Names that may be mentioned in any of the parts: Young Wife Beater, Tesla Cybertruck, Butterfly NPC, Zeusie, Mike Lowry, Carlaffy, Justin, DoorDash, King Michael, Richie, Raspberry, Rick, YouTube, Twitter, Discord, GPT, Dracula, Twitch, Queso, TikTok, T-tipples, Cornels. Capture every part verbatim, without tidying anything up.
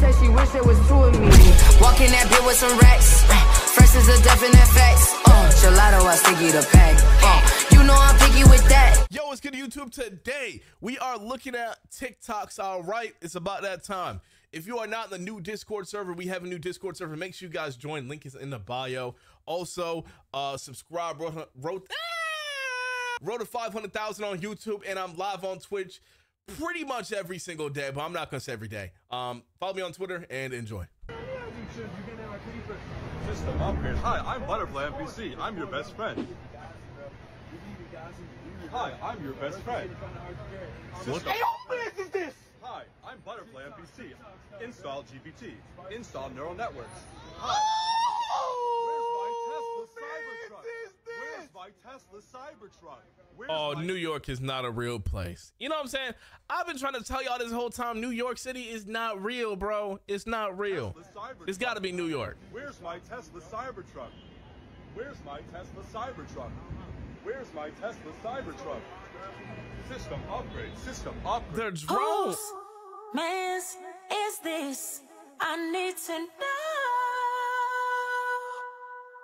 said she wished there was two of me. Walk in that bit with some racks. Fresh is a definite facts. Uh, gelato, I sticky the pack. Uh, you know I'm picky with that. Yo, what's good to YouTube? Today, we are looking at TikToks, all right? It's about that time. If you are not in the new Discord server, we have a new Discord server. Make sure you guys join. Link is in the bio. Also, uh, subscribe. Wrote, wrote, wrote to five hundred thousand on YouTube, and I'm live on Twitch pretty much every single day, but I'm not going to say every day. Um, follow me on Twitter and enjoy. System upgrade. Hi, I'm Butterfly N P C. I'm your best friend. Hi, I'm your best friend. What the f is this? Hi, I'm Butterfly N P C. Install G P T. Install neural networks. Hi. Oh, where's my Tesla Cybertruck? Where's my Tesla Cybertruck? Where's oh, my New York is not a real place. You know what I'm saying? I've been trying to tell y'all this whole time. New York City is not real, bro. It's not real. It's got to be New York. Where's my Tesla Cybertruck? Where's my Tesla Cybertruck? Where's my Tesla Cybertruck? System upgrade. System upgrade. They're drones. Whose mess is this? I need to know.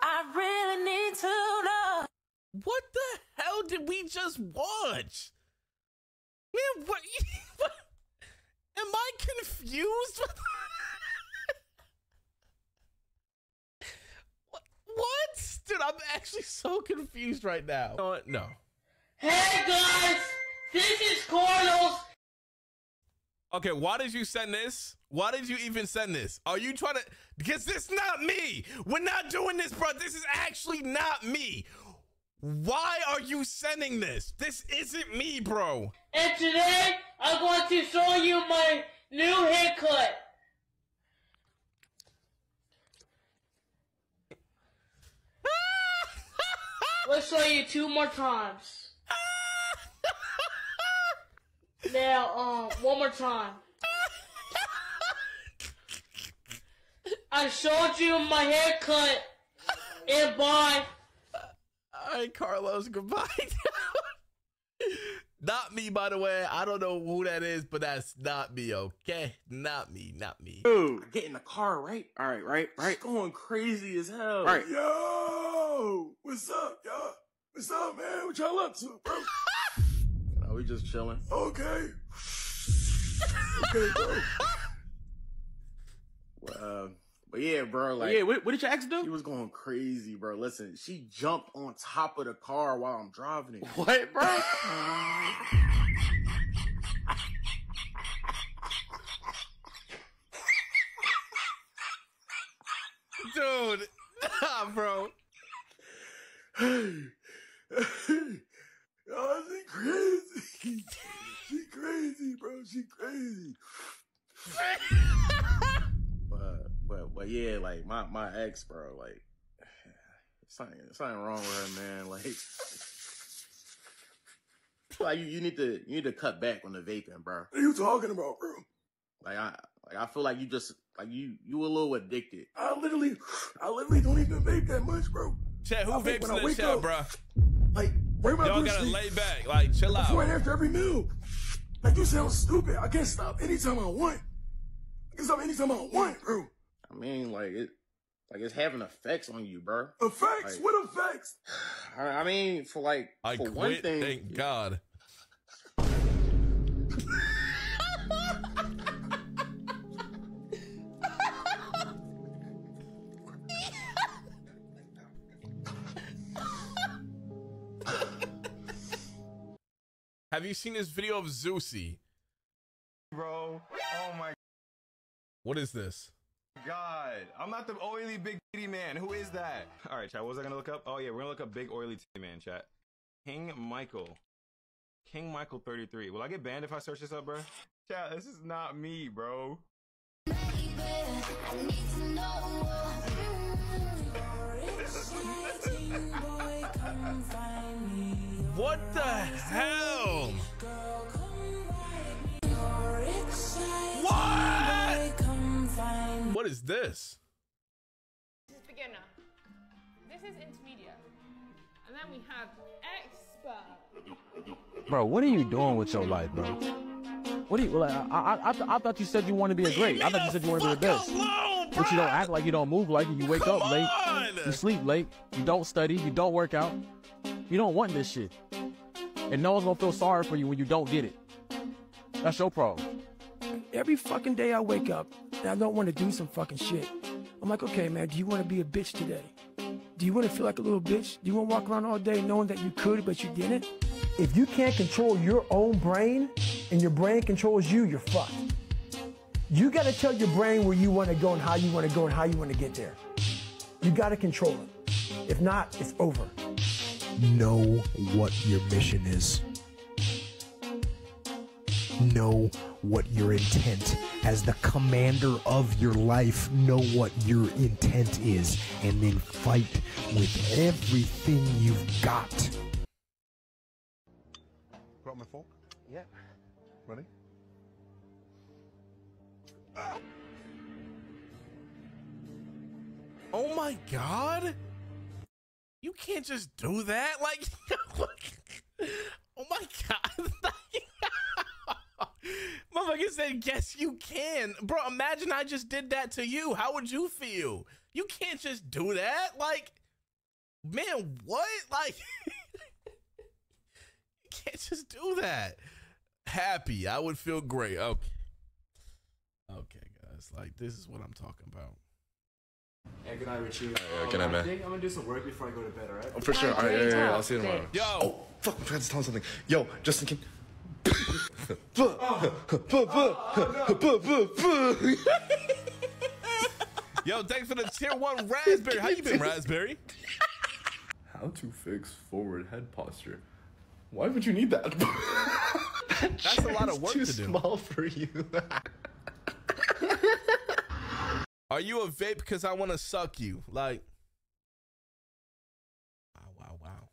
I really need to know. What the hell did we just watch? Man, what? What am I confused? What? What? Dude, I'm actually so confused right now. Uh, no. Hey guys, this is Cornels. Okay, why did you send this? Why did you even send this? Are you trying to, because this is not me. We're not doing this, bro. This is actually not me. Why are you sending this? This isn't me, bro. And today, I want to show you my new haircut. Let's show you two more times. Now, um, one more time. I showed you my haircut, and bye. All right, Carlos, goodbye. Not me, by the way. I don't know who that is, but that's not me, okay? Not me, not me. Dude, get in the car, right? All right, right, right. It's going crazy as hell. All right. Yo, what's up, y'all? What's up, man? What y'all up to, bro? We just chilling. Okay. Okay, bro. Well, uh, but yeah, bro. Like, yeah. What, what did your ex do? She was going crazy, bro. Listen, she jumped on top of the car while I'm driving it. What, bro? Dude, nah, bro. Oh, she crazy. She crazy, bro. She crazy. but, but, but, yeah, like, my, my ex, bro, like, something, something wrong with her, man. Like, like you, you need to, you need to cut back on the vaping, bro. What are you talking about, bro? Like, I, like, I feel like you just, like, you, you a little addicted. I literally, I literally don't even vape that much, bro. Chat, who I vapes in the chat, bro? Like, y'all gotta lay back, like, chill out. Before and after every meal. Like, you sound stupid. I can't stop anytime I want. I can stop anytime I want, bro. I mean, like, it, like it's having effects on you, bro. Effects? Like, what effects? I mean, for, like, I for quit, one thing. Thank God. Have you seen this video of Zeusie? Bro, oh my. What is this? God, I'm not the oily big titty man. Who is that? All right, chat, what was I gonna look up? Oh yeah, we're gonna look up big oily titty man, chat. King Michael. King Michael thirty-three. Will I get banned if I search this up, bro? Chat, this is not me, bro. Baby, I need to know. What the hell? Girl, what? What is this? This is beginner. This is intermediate. And And then we have expert. Bro, what are you doing with your life, bro? What do you like? I I, I, th I thought you said you want to be a great. I thought you said you want to be the best. Alone, but you don't act like you don't move like you. You wake Come up late. On. You sleep late. You don't study. You don't work out. You don't want this shit. And no one's gonna feel sorry for you when you don't get it. That's your problem. Every fucking day I wake up and I don't want to do some fucking shit. I'm like, okay, man, do you want to be a bitch today? Do you want to feel like a little bitch? Do you want to walk around all day knowing that you could, but you didn't? If you can't control your own brain and your brain controls you, you're fucked. You got to tell your brain where you want to go and how you want to go and how you want to get there. You got to control it. If not, it's over. Know what your mission is. Know what your intent as the commander of your life. Know what your intent is, and then fight with everything you've got. Grab my fork. Yeah. Ready? Ah. Oh my God! You can't just do that. Like, oh my God. Motherfucker said, yes, you can. Bro, imagine I just did that to you. How would you feel? You can't just do that. Like, man, what? Like, you can't just do that. Happy. I would feel great. Okay. Okay, guys. Like, this is what I'm talking about. Hey, good night, Richie. Hey, good night, man. I think I'm gonna do some work before I go to bed, all right? Oh, for sure. All right, yeah, yeah, yeah, I'll see you tomorrow. Yo. Oh, fuck. I'm trying to tell him something. Yo, Justin, can... Yo, thanks for the tier one Raspberry. How you been, Raspberry? How to fix forward head posture. Why would you need that? That's a lot of work to do. It's too small for you. Are you a vape because I want to suck you? Like, wow, wow, wow.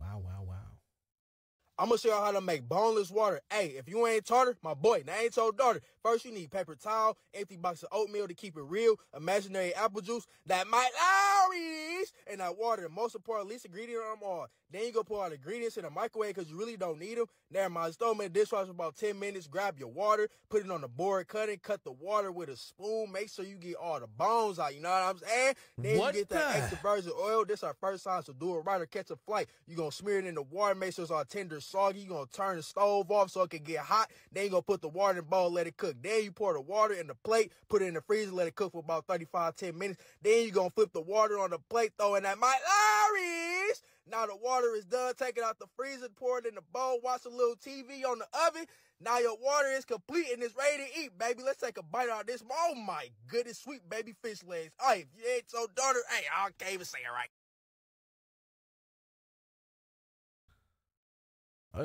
Wow, wow, wow. I'm gonna show y'all how to make boneless water. Hey, if you ain't tartar, my boy, now ain't your daughter. First, you need paper towel, empty box of oatmeal to keep it real, imaginary apple juice, that Mike Lowry's, and that water. Most important, least ingredient on them all. Then you go put all the ingredients in the microwave because you really don't need them. Never mind, throw them in the dishwasher for about ten minutes. Grab your water, put it on the board, cut it, cut the water with a spoon. Make sure you get all the bones out. You know what I'm saying? Then what you get that the? extra virgin oil. This is our first time, so do it right or catch a flight. You're gonna smear it in the water, make sure it's all tender. Soggy, you're gonna turn the stove off so it can get hot. Then you're gonna put the water in the bowl, let it cook. Then you pour the water in the plate, put it in the freezer, let it cook for about thirty-five, ten minutes. Then you're gonna flip the water on the plate, throw in that Mike Lowry's. Now the water is done, take it out the freezer, pour it in the bowl, watch a little T V on the oven. Now your water is complete and it's ready to eat, baby. Let's take a bite out of this. Oh my goodness, sweet baby fish legs. Hey, if you ain't so daughter, hey, I can't even say it right.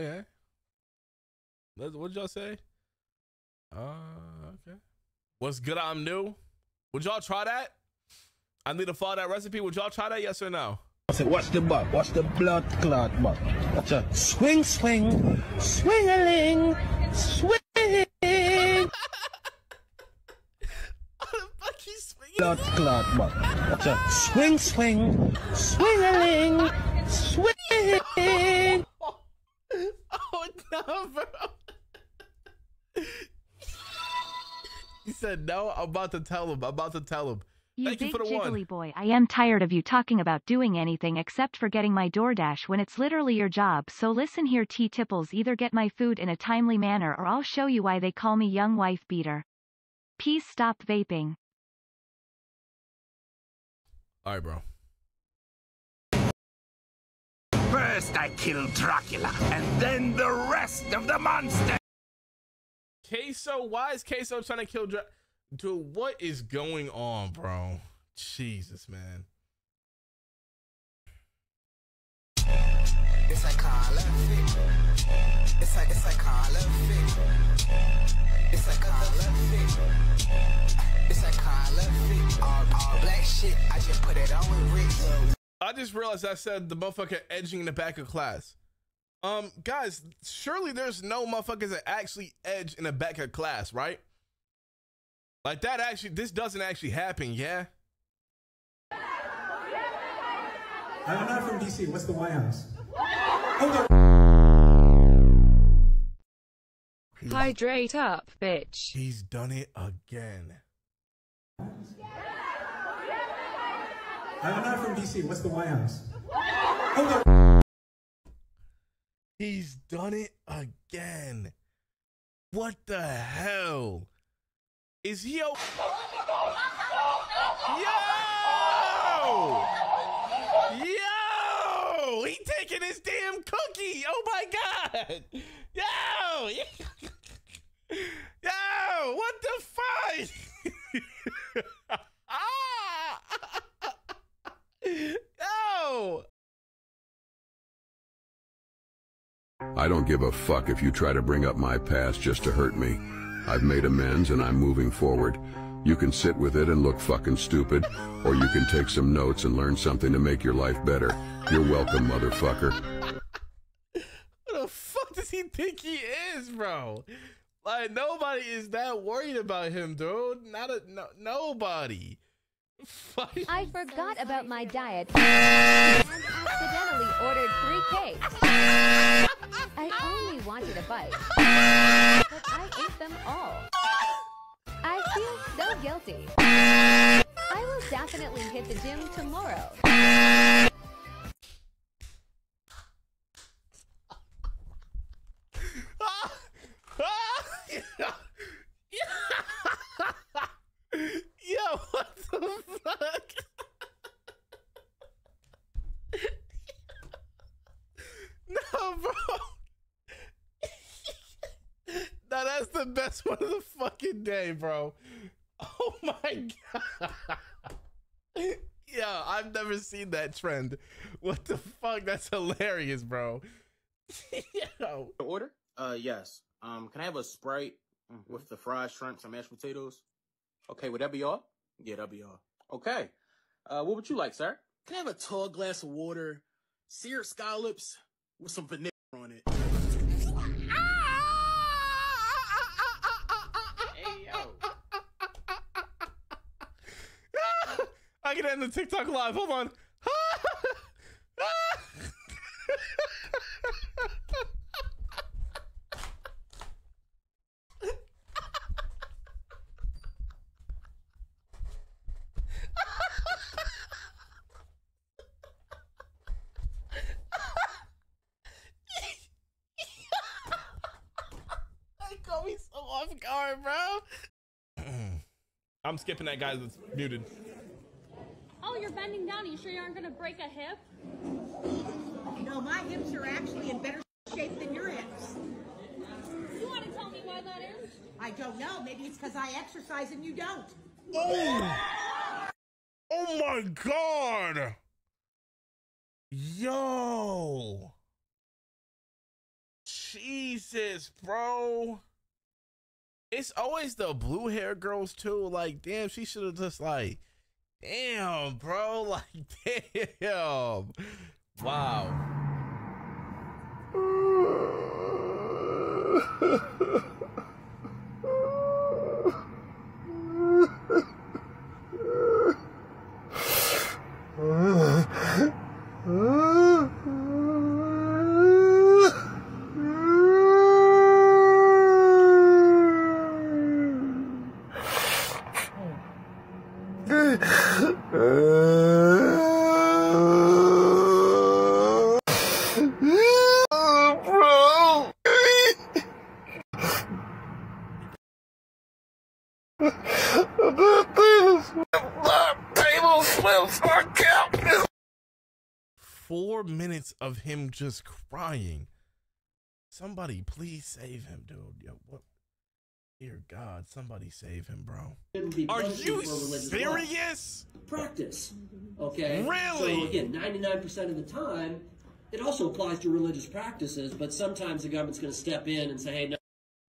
Okay. Let's, what'd y'all say? Uh, okay. What's good? I'm new. Would y'all try that? I need to follow that recipe. Would y'all try that? Yes or no? I said, watch the butt. Watch the blood clot butt. Watch a swing, swing, swing-a-ling, swing. How the fuck you swinging? Blood clot butt. Watch a swing, swing, swing-a-ling, swing. Oh no, bro. He said no. I'm about to tell him. I'm about to tell him. You Thank big you for the one. Boy, I am tired of you talking about doing anything except for getting my DoorDash when it's literally your job. So listen here, T-tipples. Either get my food in a timely manner or I'll show you why they call me Young Wife Beater. Peace, stop vaping. Alright, bro. First, I killed Dracula, and then the rest of the monsters. Queso, why is Queso trying to kill Dracula? Dude, what is going on, bro? Jesus, man. It's like Carlaffy. It's like it's like Carlaffy. It's like Carlaffy. It's like Carlaffy. All all black shit. I just put it on with Rick. I just realized I said the motherfucker edging in the back of class. Um, guys, surely there's no motherfuckers that actually edge in the back of class, right? Like that actually, this doesn't actually happen, yeah? I'm not from D C. What's the White House? Oh, no. Hydrate up, bitch. He's done it again. I'm not from D C. What's the White House? Oh, no. He's done it again. What the hell? Is he okay? Yo! Yo! He taking his damn cookie! Oh my god! Yo! Yo! What the fuck? Ah! Yo! I don't give a fuck if you try to bring up my past just to hurt me. I've made amends and I'm moving forward. You can sit with it and look fucking stupid, or you can take some notes and learn something to make your life better. You're welcome, motherfucker. What the fuck does he think he is, bro? Like, nobody is that worried about him, dude. Not a, no, nobody. Fuck. I forgot about my diet and accidentally ordered three cakes. I only wanted a bite, but I ate them all. I feel so guilty. I will definitely hit the gym tomorrow. Yo, what the fuck? No, bro. Now that's the best one of the fucking day, bro. Oh my god. Yeah, I've never seen that trend. What the fuck? That's hilarious, bro. Yo. Order? Uh, yes. Um, can I have a Sprite mm-hmm. with the fried shrimp and mashed potatoes? Okay, would that be all? Yeah, that'll be all. Okay. Uh, what would you like, sir? Can I have a tall glass of water, seared scallops with some vanilla on it? I can end the TikTok live. Hold on. That caught me so off guard, bro. I'm skipping that guy that's muted. Oh, you're bending down. Are you sure you aren't gonna break a hip? No, my hips are actually in better shape than your hips. You want to tell me why that is? I don't know. Maybe it's because I exercise and you don't. Oh! Oh my god! Yo! Jesus, bro! It's always the blue hair girls too. Like, damn, she should have just like. Damn, bro, like, damn. Wow. Four minutes of him just crying. Somebody please save him, dude. Yo, what? Dear God, somebody save him, bro. Are you serious? Practice, okay? Really? So again, ninety-nine percent of the time, it also applies to religious practices, but sometimes the government's going to step in and say, hey, no.